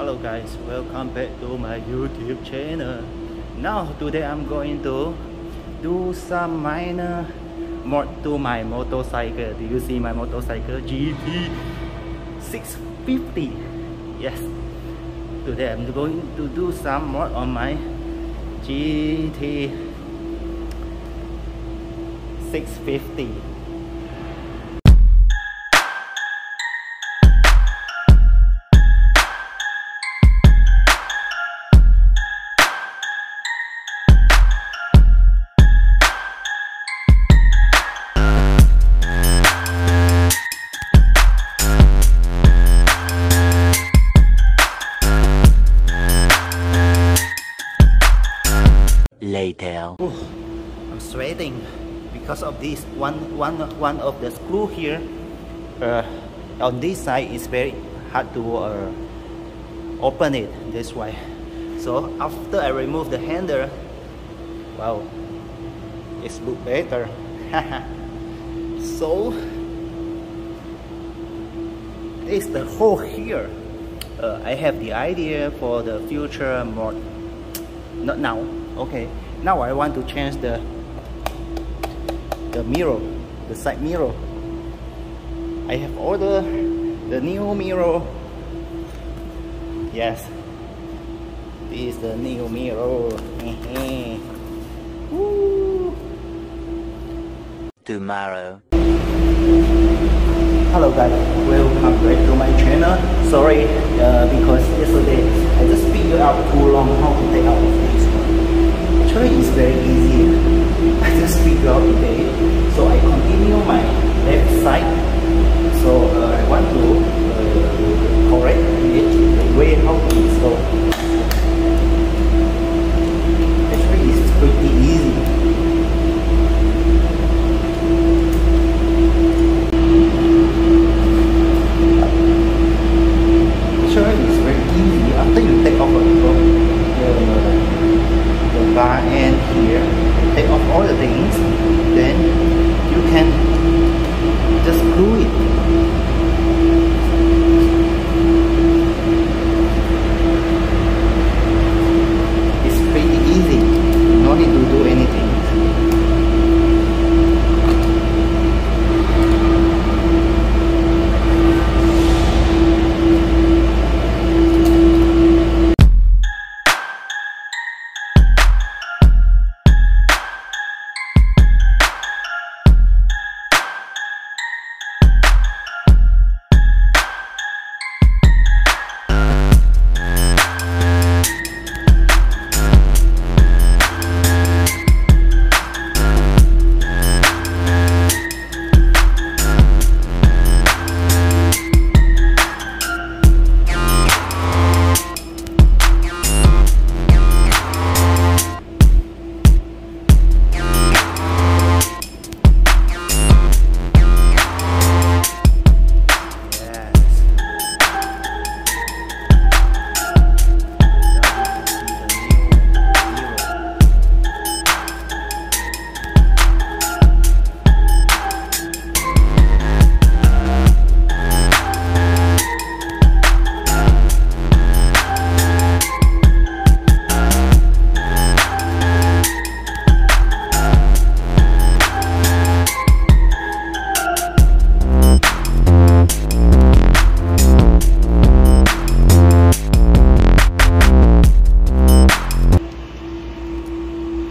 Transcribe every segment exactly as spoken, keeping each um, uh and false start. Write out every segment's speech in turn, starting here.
Hello guys, welcome back to my YouTube channel. Now today I'm going to do some minor mod to my motorcycle. Do you see my motorcycle G T six fifty? Yes, today I'm going to do some mod on my G T six fifty. Later. Ooh, I'm sweating because of this one one one of the screw here uh, on this side is very hard to uh, open it. That's why. So after I remove the handle, wow, it's look better. So it's the hole here. Uh, I have the idea for the future mod. Not now. Okay, now I want to change the the mirror, the side mirror. I have ordered the new mirror. Yes, this is the new mirror. Woo. Tomorrow. Hello guys, welcome back to my channel. Sorry, uh, because yesterday I just figured out too long how to take out of this one. Actually, it's very easy. I just figured out today. So I continue my left side. So uh, I want to uh, correct it the way how to install. Actually, it's pretty easy.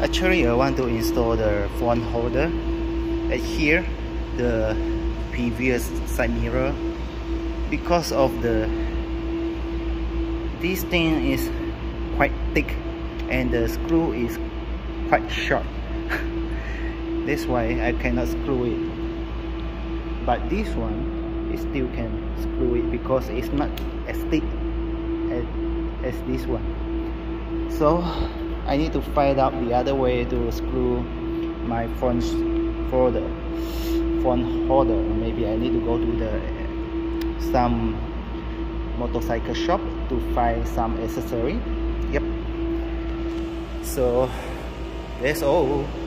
Actually, I want to install the phone holder, and here the previous side mirror, because of the this thing is quite thick and the screw is quite short. That's why I cannot screw it. But this one, it still can screw it because it's not as thick as, as this one. So I need to find out the other way to screw my phone holder. Phone holder. Maybe I need to go to the some motorcycle shop to find some accessory. Yep. So that's all.